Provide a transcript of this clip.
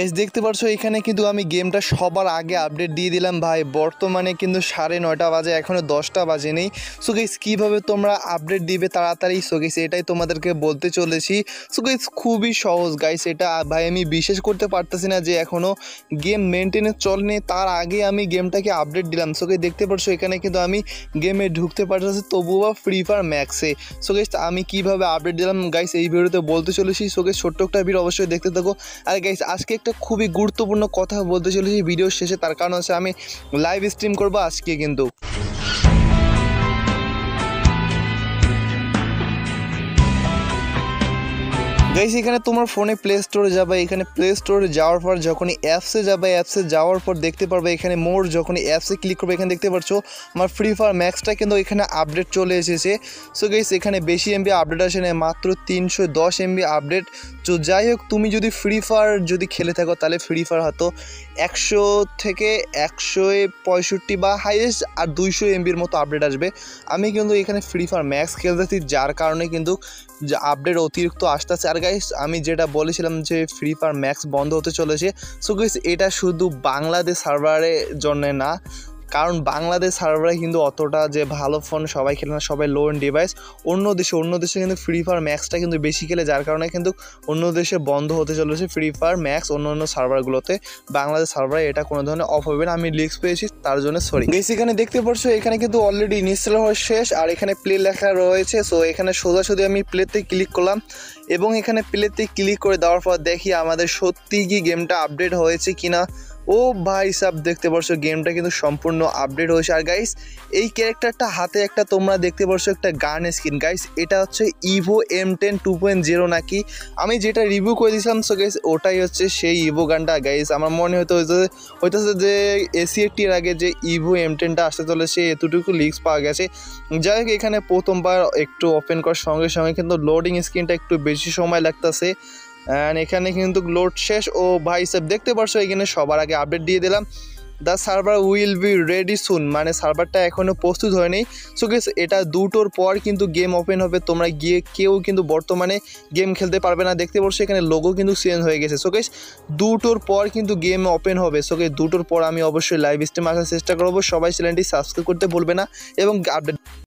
Guys দেখতে পারছো এখানে কিন্তু আমি গেমটা সবার আগে আপডেট দিয়ে দিলাম ভাই। বর্তমানে কিন্তু 9:30 বাজে, এখনো 10টা বাজে নেই। সো গাইস কিভাবে তোমরা আপডেট দিবে তাড়াতাড়ি, সো গাইস এটাই তোমাদেরকে বলতে চলেছি। সো গাইস খুবই সহজ গাইস এটা ভাই, আমি বিশ্বাস করতে পারতেছি না যে এখনো গেম মেইনটেনেন্স চলনে, তার আগে আমি গেমটাকে আপডেট দিলাম। সো গাইস দেখতে পারছো এখানে কিন্তু আমি গেমে ঢুকতে পারতেছি তবুও ফ্রি ফায়ার ম্যাক্সে। সো গাইস আমি কিভাবে আপডেট দিলাম গাইস এই ভিডিওতে বলতে চলেছি। সো গাইস ছোট্ট একটা ভিডিও অবশ্যই দেখতে থাকো। আর গাইস আজকে একটা খুবই গুরুত্বপূর্ণ কথা বলতে চলেছি ভিডিও শেষে, তার কারণ হচ্ছে আমি লাইভ স্ট্রিম করবো আজকে কিন্তু। গাইস এখানে তোমার ফোনে প্লে স্টোরে যাবে, এখানে প্লে স্টোরে যাওয়ার পর যখনই অ্যাপসে যাবে, অ্যাপসে যাওয়ার পর দেখতে পারবে এখানে মোর, যখনই অ্যাপসে ক্লিক করবে এখানে দেখতে পাচ্ছ আমার ফ্রি ফায়ার ম্যাক্সটা কিন্তু এখানে আপডেট চলে এসেছে। সো গাইস এখানে বেশি এমবি আপডেট আসে না, মাত্র 310 এমবি আপডেট। তো যাই হোক তুমি যদি ফ্রি ফায়ার যদি খেলে থাকো তাহলে ফ্রি ফায়ার হয়তো 100 থেকে 165 বা হাইয়েস্ট আর 200 এমবির মতো আপডেট আসবে। আমি কিন্তু এখানে ফ্রি ফায়ার ম্যাক্স খেলতেছি, যার কারণে কিন্তু আপডেট অতিরিক্ত আসতেছে। আর গাইস আমি যেটা বলেছিলাম যে ফ্রি ফায়ার ম্যাক্স বন্ধ হতে চলেছে। সো গাইস এটা শুধু বাংলাদেশ সার্ভারের জন্য না, কারণ বাংলাদেশ সার্ভারে কিন্তু অতটা যে ভালো ফোন সবাই খেলে না, সবাই লো এন্ড ডিভাইস। অন্য দেশে কিন্তু ফ্রি ফায়ার ম্যাক্সটা কিন্তু বেশি খেলে, যার কারণে কিন্তু অন্য দেশে বন্ধ হতে চলেছে ফ্রি ফায়ার ম্যাক্স অন্য সার্ভারগুলোতে। বাংলাদেশ সার্ভারে এটা কোনো ধরনের অফ হবে না, আমি লিস্ক পেয়েছি তার জন্য সরি। এখানে দেখতে পাচ্ছ এখানে কিন্তু অলরেডি ইনস্টল হওয়া শেষ, আর এখানে প্লে লেখা রয়েছে। সো এখানে সোজাসুজি আমি প্লেতে ক্লিক করলাম এবং এখানে প্লেতে ক্লিক করে দেওয়ার পর দেখি আমাদের সত্যিই কি গেমটা আপডেট হয়েছে কিনা। ও ভাই সাব দেখতে পারছো গেমটা কিন্তু সম্পূর্ণ আপডেট হয়েছে। আর গাইস এই ক্যারেক্টারটা হাতে একটা তোমরা দেখতে পারছো একটা গান স্কিন গাইস, এটা হচ্ছে ইভো M10 2.0 নাকি, আমি যেটা রিভিউ করে দিয়েছিলাম। সো গাইস ওটাই হচ্ছে সেই ইভো গানটা গাইস। আমার মনে হইতেছে যে ACAT-র আগে যে ইভো M10টা আসতে চলেছে এতটুকু লিক্স পাওয়া গেছে। যাই হোক এখানে প্রথমবার একটু ওপেন করার সঙ্গে সঙ্গে কিন্তু লোডিং স্ক্রিনটা একটু বেশি সময় লাগতেছে, অ্যান্ড এখানে কিন্তু লোড শেষ। ও ভাই সাহেব দেখতে পারছো এখানে সবার আগে আপডেট দিয়ে দিলাম, the server will be ready soon, মানে সার্ভারটা এখনও প্রস্তুত হয়নি। সো গেস এটা 2টার পর কিন্তু গেম ওপেন হবে, তোমরা গিয়ে কেউ কিন্তু বর্তমানে গেম খেলতে পারবে না। দেখতে পাচ্ছ এখানে লোগো কিন্তু চেঞ্জ হয়ে গেছে। সো গেস 2টার পর কিন্তু গেম ওপেন হবে। সো গেস 2টার পর আমি অবশ্যই লাইভ স্ট্রিম আসার চেষ্টা করবো, সবাই চ্যানেলটি সাবস্ক্রাইব করতে ভুলবে না এবং আপডেট